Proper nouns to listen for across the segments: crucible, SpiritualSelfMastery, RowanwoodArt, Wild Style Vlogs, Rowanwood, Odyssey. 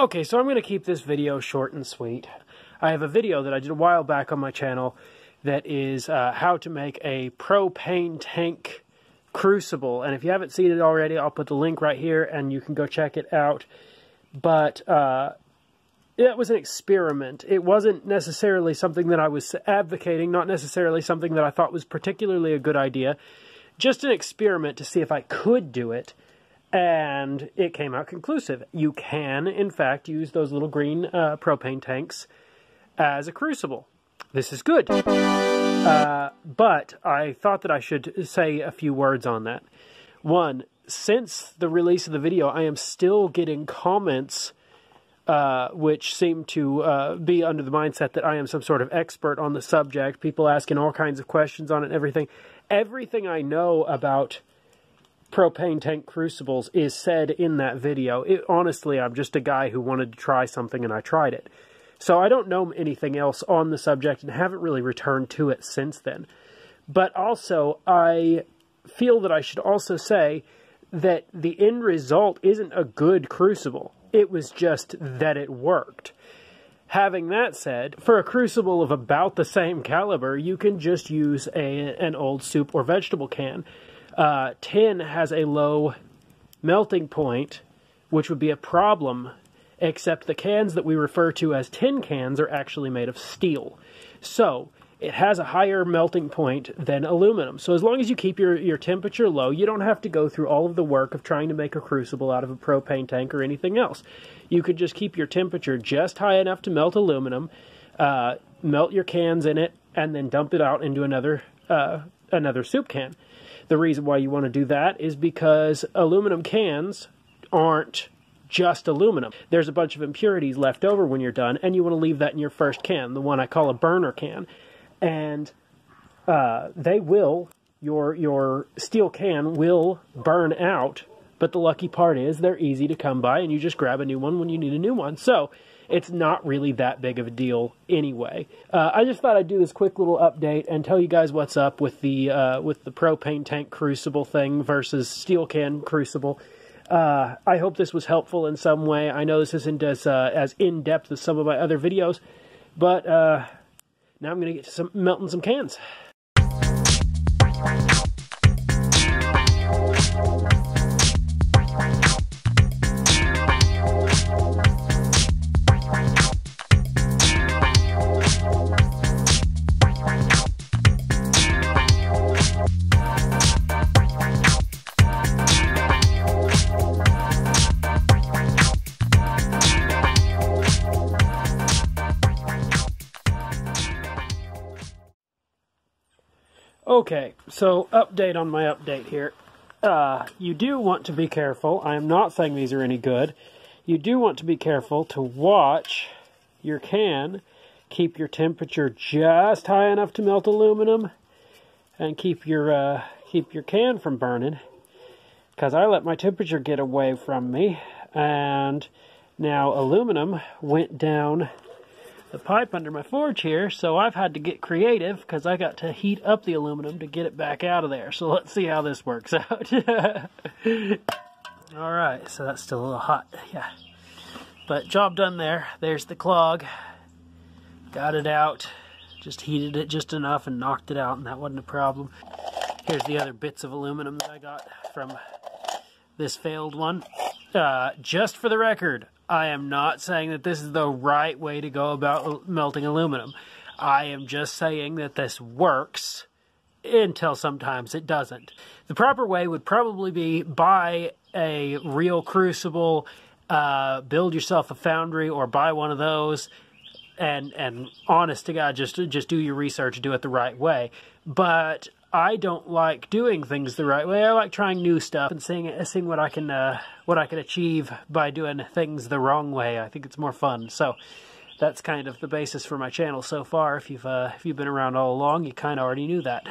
Okay, so I'm going to keep this video short and sweet. I have a video that I did a while back on my channel that is how to make a propane tank crucible. And if you haven't seen it already, I'll put the link right here and you can go check it out. But it was an experiment. It wasn't necessarily something that I was advocating, not necessarily something that I thought was particularly a good idea. Just an experiment to see if I could do it. And it came out conclusive. You can, in fact, use those little green propane tanks as a crucible. This is good. But I thought that I should say a few words on that. One, since the release of the video, I am still getting comments which seem to be under the mindset that I am some sort of expert on the subject. People asking all kinds of questions on it and everything. Everything I know about propane tank crucibles is said in that video. Honestly, I'm just a guy who wanted to try something and I tried it. So I don't know anything else on the subject and haven't really returned to it since then. But also, I feel that I should also say that the end result isn't a good crucible. It was just that it worked. Having that said, for a crucible of about the same caliber, you can just use an old soup or vegetable can. Tin has a low melting point, which would be a problem, except the cans that we refer to as tin cans are actually made of steel. So it has a higher melting point than aluminum. So as long as you keep your temperature low, you don't have to go through all of the work of trying to make a crucible out of a propane tank or anything else. You could just keep your temperature just high enough to melt aluminum, melt your cans in it, and then dump it out into another soup can. The reason why you want to do that is because aluminum cans aren't just aluminum. There's a bunch of impurities left over when you're done, and you want to leave that in your first can, the one I call a burner can. And your steel can will burn out, but the lucky part is they're easy to come by, and you just grab a new one when you need a new one. So it's not really that big of a deal anyway. I just thought I'd do this quick little update and tell you guys what's up with the propane tank crucible thing versus steel can crucible. I hope this was helpful in some way. I know this isn't as in-depth as some of my other videos, but now I'm going to get to melting some cans. Okay, so update on my update here. You do want to be careful. I am not saying these are any good. You do want to be careful to watch your can. Keep your temperature just high enough to melt aluminum, and keep your can from burning. Because I let my temperature get away from me, and now aluminum went down the pipe under my forge here, so I've had to get creative because I got to heat up the aluminum to get it back out of there. So let's see how this works out. All right, so that's still a little hot, yeah. But job done there. There's the clog. Got it out. Just heated it just enough and knocked it out, and that wasn't a problem. Here's the other bits of aluminum that I got from this failed one. Just for the record, I am not saying that this is the right way to go about melting aluminum. I am just saying that this works until sometimes it doesn't. The proper way would probably be buy a real crucible, build yourself a foundry or buy one of those, and honest to God, just do your research, do it the right way. But I don't like doing things the right way. I like trying new stuff and seeing what I can achieve by doing things the wrong way. I think it's more fun. So that's kind of the basis for my channel so far. If you've been around all along, you kind of already knew that.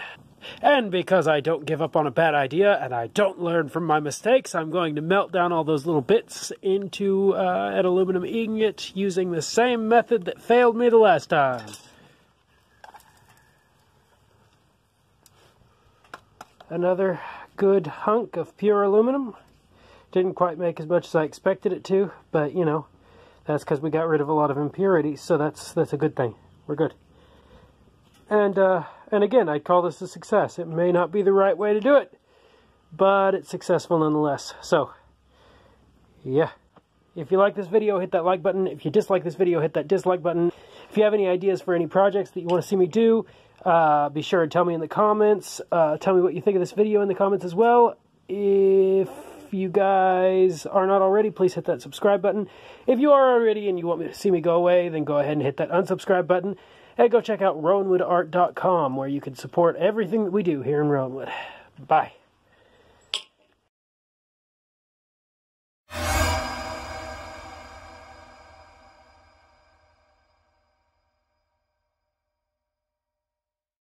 And because I don't give up on a bad idea and I don't learn from my mistakes, I'm going to melt down all those little bits into an aluminum ingot using the same method that failed me the last time. Another good hunk of pure aluminum. Didn't quite make as much as I expected it to, but you know, That's because we got rid of a lot of impurities, so that's a good thing. We're good. And again, I'd call this a success. It may not be the right way to do it, but it's successful nonetheless. So, yeah. If you like this video, hit that like button. If you dislike this video, hit that dislike button. If you have any ideas for any projects that you want to see me do, be sure to tell me in the comments. Tell me what you think of this video in the comments as well. If you guys are not already, please hit that subscribe button. If you are already and you want to see me go away, then go ahead and hit that unsubscribe button. And go check out RowanwoodArt.com, where you can support everything that we do here in Rowanwood. Bye.